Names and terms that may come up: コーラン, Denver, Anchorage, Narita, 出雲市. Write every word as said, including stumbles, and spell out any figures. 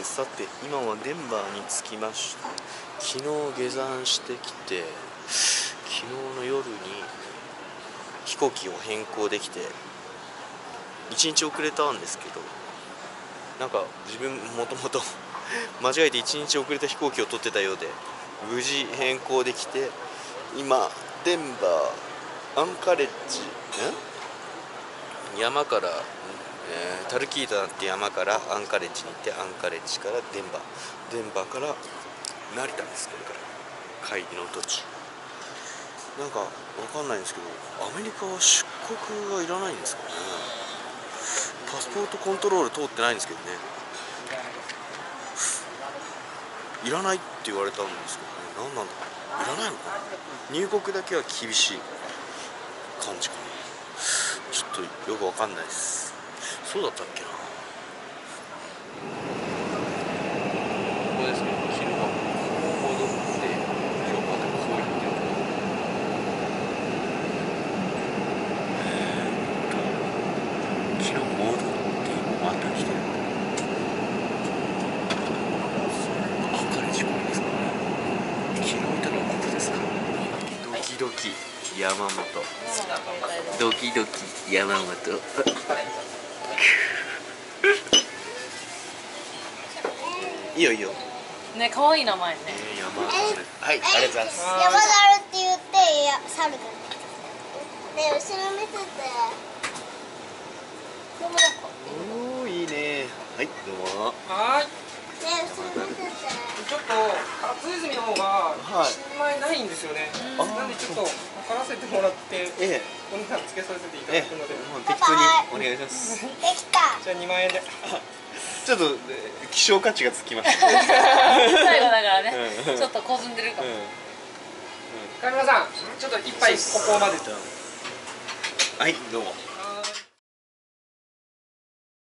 て、さて今はデンバーに着きました。昨日下山してきて、昨日の夜に飛行機を変更できていちにち遅れたんですけど、なんか自分もともと間違えていちにち遅れた飛行機を取ってたようで、無事変更できて、今デンバーアンカレッジ山から、えー、タルキータって山からアンカレッジに行って、アンカレッジからデンバー、デンバーから成田です。これから帰りの途中、なんかわかんないんですけど、アメリカは出国がいらないんですかね。パスポートコントロール通ってないんですけどね、いらないって言われたんですけどね、何なんだろう、いらないのかな。入国だけは厳しい感じかな。ちょっとよくわかんないです。そうだったっけな。ここですね。昨日はここを登って、今日までこう行ってえー、っと昨日戻って今また来てる。アンカレッジここですかね。昨日いたのはここですか。ドキドキ山本、ドキドキ山本いいよいいよね、可愛い名前ね、山猿。はい、ありがとうございます。山猿って言って猿だね。で、後ろ見てておー、いいね。はい、どうも。はーい。で、後ろ見ててちょっと夏泉の方がいちまいないんですよね、なんでちょっと取らせてもらって、ええ、お値段つけさせていただくので、ええ、もう適当にお願いします。できた。じゃあにまん円で。ちょっと希少価値がつきました。最後だからね、うん、ちょっとこずんでるかも。カメラさん、ちょっといっぱいここまで。はい、どうも。